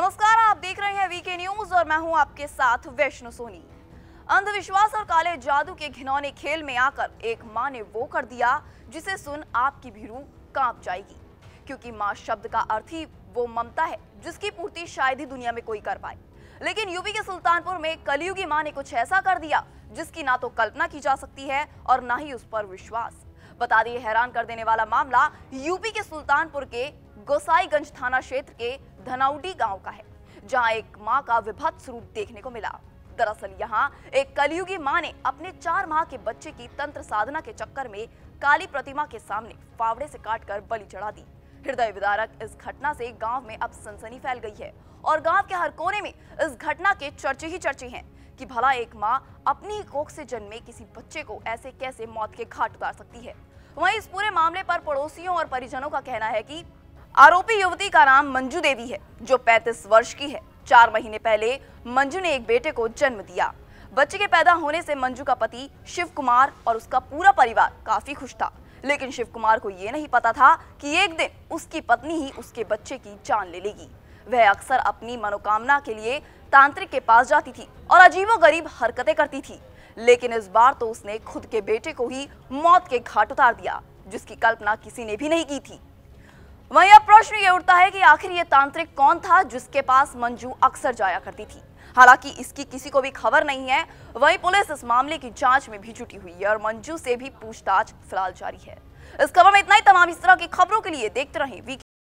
नमस्कार, आप देख रहे हैं वीके न्यूज और मैं हूं आपके साथ विष्णु सोनी। अंधविश्वास और काले जादू के घिनौने खेल में आकर एक मां ने वो कर दिया जिसे सुन आपकी भी रूह कांप जाएगी, क्योंकि मां शब्द का अर्थ ही वो ममता है जिसकी पूर्ति शायद ही दुनिया में कोई कर पाए। लेकिन यूपी के सुल्तानपुर में कलयुगी मां ने कुछ ऐसा कर दिया जिसकी ना तो कल्पना की जा सकती है और ना ही उस पर विश्वास। बता दिए, हैरान कर देने वाला मामला यूपी के सुल्तानपुर के गोसाईगंज थाना क्षेत्र के धनाउडी गांव का है, जहां एक मां का विभत्स रूप देखने को मिला। दरअसल यहां एक कलयुगी मां ने अपने 4 माह के बच्चे की तंत्र साधना के चक्कर में काली प्रतिमा के सामने फावड़े से काटकर बलि चढ़ा दी। हृदय विदारक इस घटना से गांव में अब सनसनी फैल गई है और गांव के हर कोने में इस घटना के चर्चे ही चर्चे हैं कि भला एक मां अपनी ही कोख से जन्मे किसी बच्चे को ऐसे कैसे मौत के घाट उतार सकती है। वहीं इस पूरे मामले पर पड़ोसियों और परिजनों का कहना है कि आरोपी युवती का नाम मंजू देवी है, जो 35 वर्ष की है। 4 महीने पहले मंजू ने एक बेटे को जन्म दिया। बच्चे के पैदा होने से मंजू का पति शिव कुमार और उसका पूरा परिवार काफी खुश था, लेकिन शिव कुमार को ये नहीं पता था कि एक दिन उसकी पत्नी ही उसके बच्चे की जान ले लेगी। वह अक्सर अपनी मनोकामना के लिए तांत्रिक के पास जाती थी और अजीबोगरीब हरकतें करती थी, लेकिन इस बार तो उसने खुद के बेटे को ही मौत के घाट उतार दिया, जिसकी कल्पना किसी ने भी नहीं की थी। वहीं अब प्रश्न ये उठता है कि आखिर ये तांत्रिक कौन था जिसके पास मंजू अक्सर जाया करती थी। हालांकि इसकी किसी को भी खबर नहीं है। वहीं पुलिस इस मामले की जांच में भी जुटी हुई है और मंजू से भी पूछताछ फिलहाल जारी है। इस खबर में इतना ही। तमाम इस तरह की खबरों के लिए देखते रहें वीके